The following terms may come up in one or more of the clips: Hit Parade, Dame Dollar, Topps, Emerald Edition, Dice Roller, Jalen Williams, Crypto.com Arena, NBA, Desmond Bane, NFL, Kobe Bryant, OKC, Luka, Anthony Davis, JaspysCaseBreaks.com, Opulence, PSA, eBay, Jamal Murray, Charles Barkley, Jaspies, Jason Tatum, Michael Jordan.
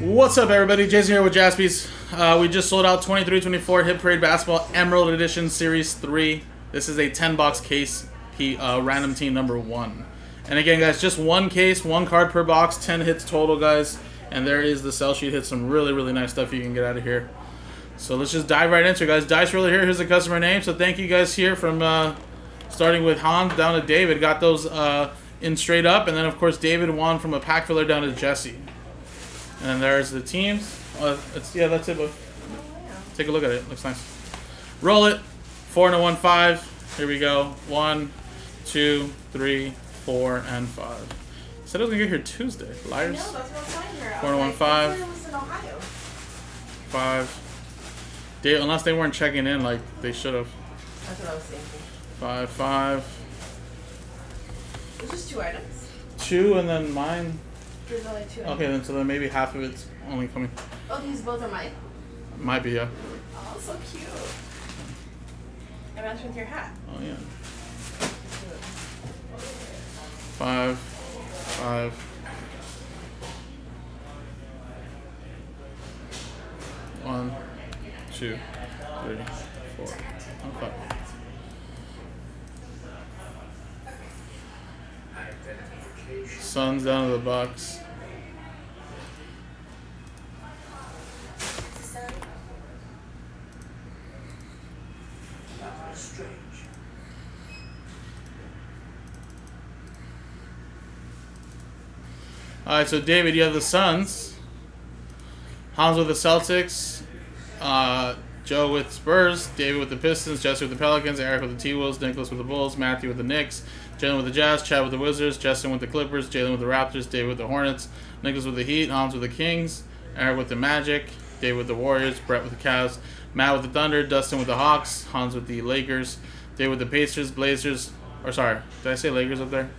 What's up, everybody? Jason here with Jaspies. We just sold out 23-24 Hit Parade Basketball Emerald Edition Series 3. This is a 10-box case, random team number 1. And again, guys, just one case, one card per box, 10 hits total, guys. And there is the sell sheet. Hit some really, really nice stuff you can get out of here. So let's just dive right into it, guys. Dice Roller here. Here's the customer name. So thank you guys here from starting with Hans down to David. Got those in straight up. And then, of course, David won from a pack filler down to Jesse. And there's the teams. Yeah, that's it, bud. Take a look at it. Looks nice. Roll it. 4 and a 1, 5. Here we go. 1, 2, 3, 4, and 5. Said I was gonna get here Tuesday. Liars. No, that's what I'm here. 4 and a 1, 5. It was in Ohio. 5. Unless they weren't checking in, like they should have. That's what I was thinking. 5, 5. It was just 2 items. 2 and then mine. There's only 2 items. Okay, then so then maybe half of it's only coming. Oh, these both are mine. Might be, yeah. Oh, so cute. I matched with your hat. Oh yeah. 5, 5. One. 2, 3, 4, 5. Sun's down to the box. All right, so David, you have the Suns. Hans with the Celtics. Joe with Spurs, David with the Pistons, Jesse with the Pelicans, Eric with the T-Wolves, Nicholas with the Bulls, Matthew with the Knicks, Jalen with the Jazz, Chad with the Wizards, Justin with the Clippers, Jalen with the Raptors, David with the Hornets, Nicholas with the Heat, Hans with the Kings, Eric with the Magic, David with the Warriors, Brett with the Cavs, Matt with the Thunder, Dustin with the Hawks, Hans with the Lakers, David with the Pacers, Blazers, or sorry, did I say Lakers up there?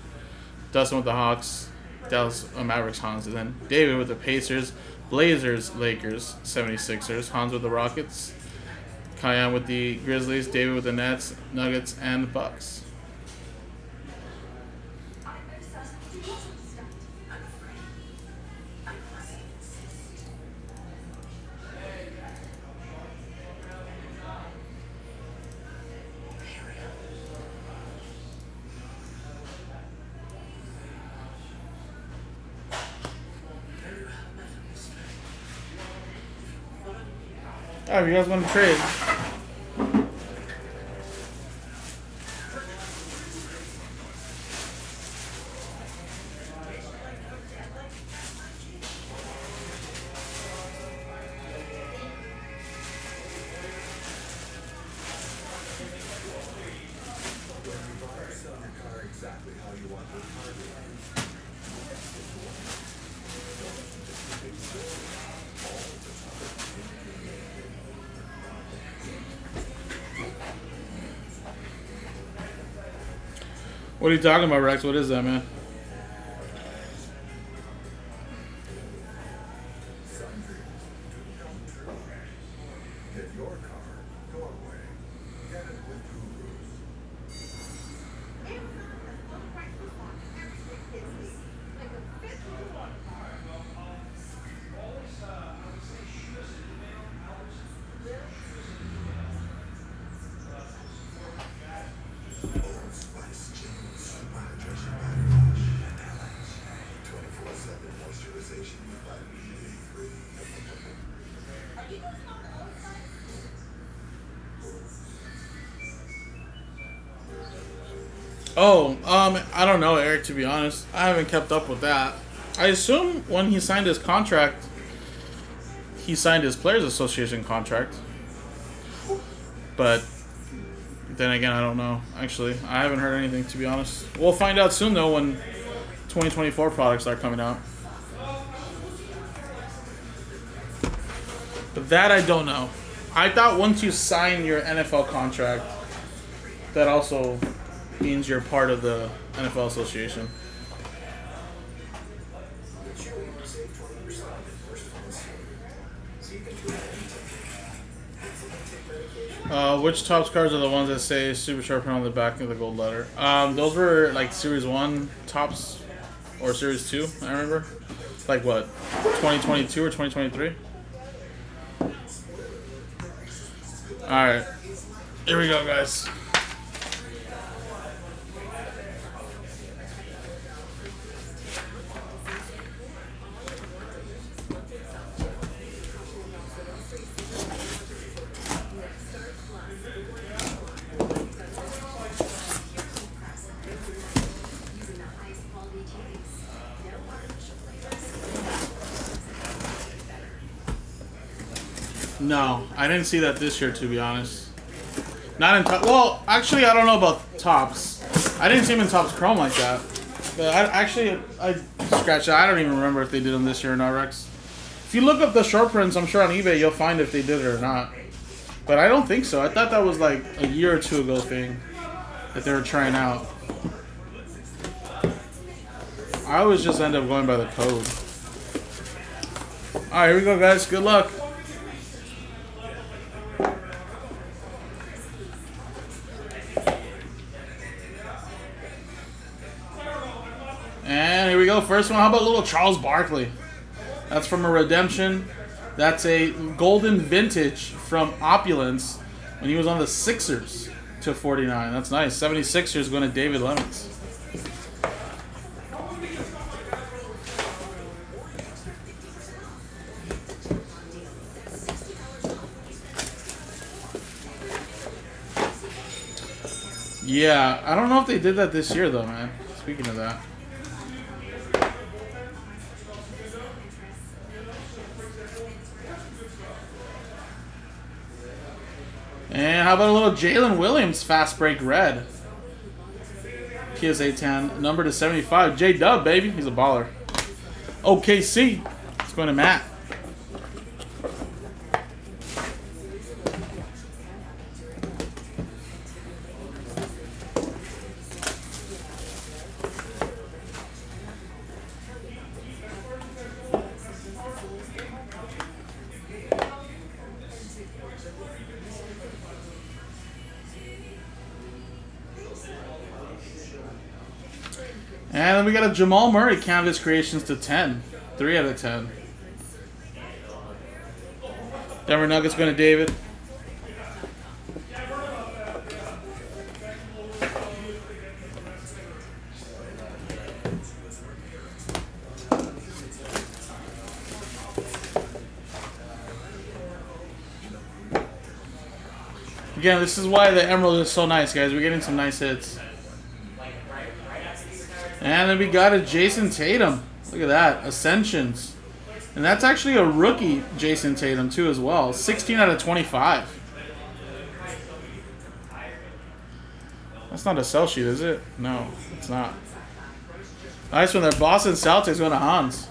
Dustin with the Hawks, Dallas Mavericks, Hans, and then David with the Pacers, Blazers, Lakers, 76ers, Hans with the Rockets, Kyan with the Grizzlies, David with the Nets, Nuggets, and Bucks. Alright, if you guys want to trade. What are you talking about, Rex? What is that, man? Oh, I don't know, Eric, to be honest. I haven't kept up with that. I assume when he signed his contract, he signed his Players Association contract. But then again, I don't know, actually. I haven't heard anything, to be honest. We'll find out soon, though, when 2024 products are coming out. But that I don't know. I thought once you sign your NFL contract, that also means you're part of the NFL Association. Which Topps cards are the ones that say Super Sharp on the back of the gold letter? Those were like Series 1 Topps or Series 2, I remember. like what, 2022 or 2023? Alright. Here we go, guys. No, I didn't see that this year, to be honest. Not in Topps. Well, actually, I don't know about Topps. I didn't see him in Topps Chrome like that. But I scratched that. I don't even remember if they did them this year or not, Rex. If you look up the short prints, I'm sure on eBay you'll find if they did it or not. But I don't think so. I thought that was like a year or two ago thing that they were trying out. I always just end up going by the code. All right, here we go, guys. Good luck. And here we go, first one. How about little Charles Barkley? That's from a redemption. That's a golden vintage from Opulence when he was on the Sixers /49. That's nice. 76ers going to David Lemons. Yeah, I don't know if they did that this year though, man. Speaking of that. And how about a little Jalen Williams fast break red? PSA 10, number /75. J-Dub, baby. He's a baller. OKC. It's going to Matt. And then we got a Jamal Murray canvas creations /10. 3/10. Denver Nuggets going to David. Again, this is why the Emerald is so nice, guys. We're getting some nice hits. And then we got a Jason Tatum. Look at that. Ascensions. And that's actually a rookie Jason Tatum, too, as well. 16/25. That's not a sell sheet, is it? No, it's not. Nice one there. Boston Celtics going to Hans.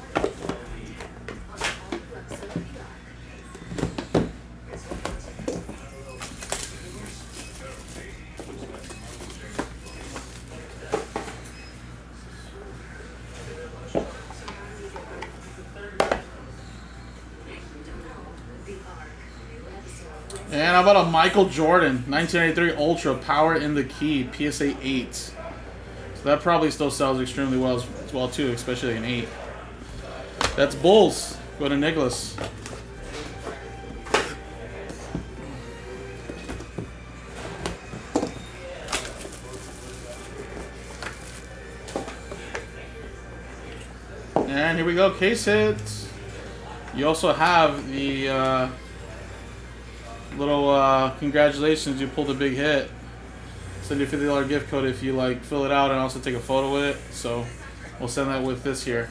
And how about a Michael Jordan, 1983 Ultra, Power in the Key, PSA 8. So that probably still sells extremely well as well, too, especially an 8. That's Bulls. Go to Nicholas. And here we go, case hits. You also have the... little congratulations, you pulled a big hit. Send you a $50 gift code if you like fill it out and also take a photo with it. So we'll send that with this here.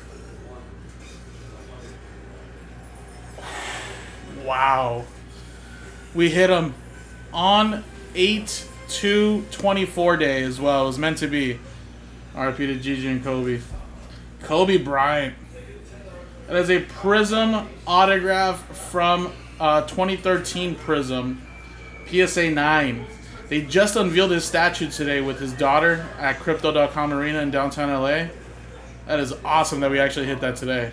Wow. We hit him on 8/2/24 day as well. It was meant to be. RIP to Gigi and Kobe. Kobe Bryant. That is a Prism autograph from 2013 Prism, PSA 9. They just unveiled his statue today with his daughter at Crypto.com Arena in downtown LA. That is awesome that we actually hit that today.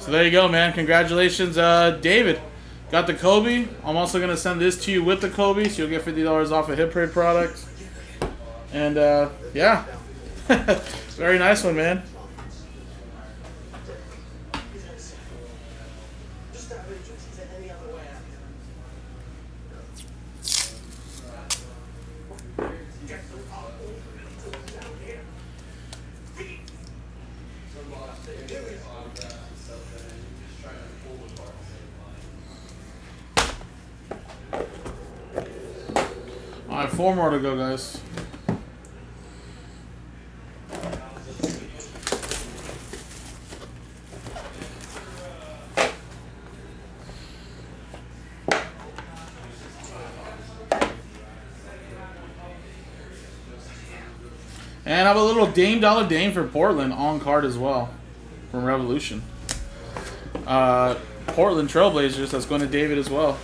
So there you go, man. Congratulations, David. Got the Kobe. I'm also going to send this to you with the Kobe, so you'll get $50 off a Hit Parade product. And, yeah. Very nice one, man. All right, 4 more to go, guys. And I have a little Dame Dollar Dame for Portland on card as well from Revolution. Portland Trailblazers, that's going to David as well.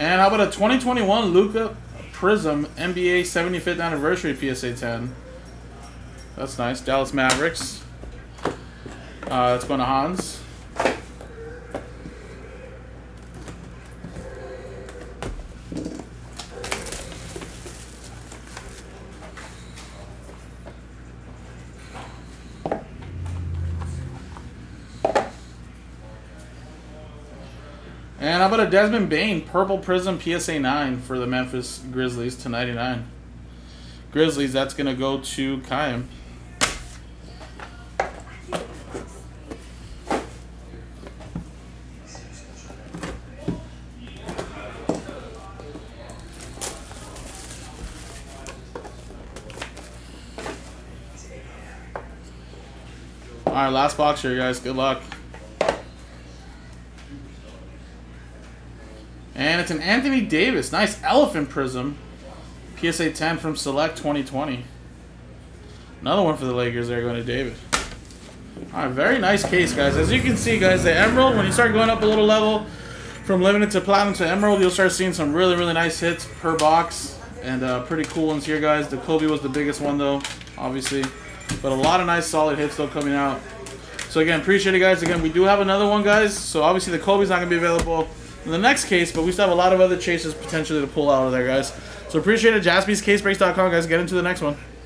And how about a 2021 Luka Prism NBA 75th Anniversary PSA 10. That's nice. Dallas Mavericks. That's going to Hans. And how about a Desmond Bane, Purple Prism PSA 9 for the Memphis Grizzlies to 99. Grizzlies, that's going to go to Kaim. All right, last box here, guys. Good luck. And it's an Anthony Davis. Nice elephant prism. PSA 10 from Select 2020. Another one for the Lakers. They're going to David. All right, very nice case, guys. As you can see, guys, the Emerald, when you start going up a little level from Limited to Platinum to Emerald, you'll start seeing some really, really nice hits per box. And pretty cool ones here, guys. The Kobe was the biggest one, though, obviously. But a lot of nice, solid hits, though, coming out. So, again, appreciate it, guys. Again, we do have another one, guys. So, obviously, the Kobe's not going to be available in the next case, but we still have a lot of other chases potentially to pull out of there, guys. So appreciate it. JaspysCaseBreaks.com, guys. Get into the next one.